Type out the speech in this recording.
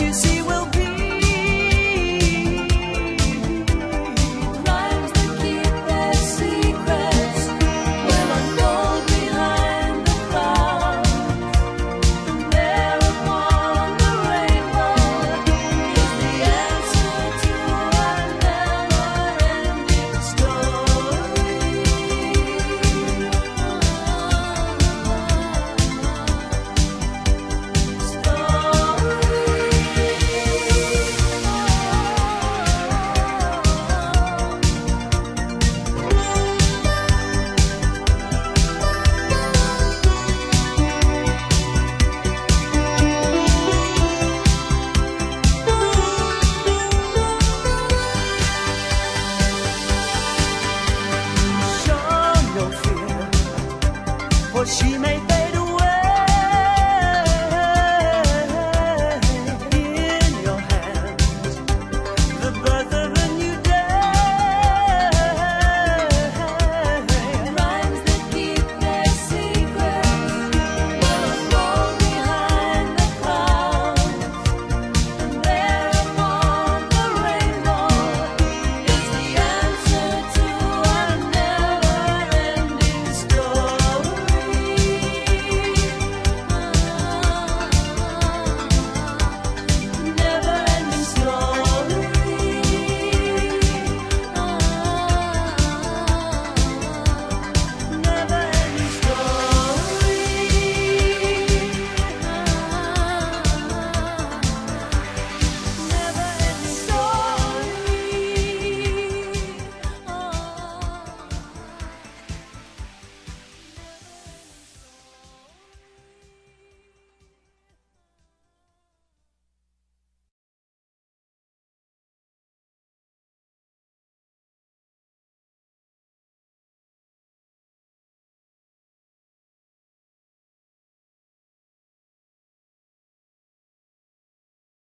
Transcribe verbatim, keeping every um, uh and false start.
you see.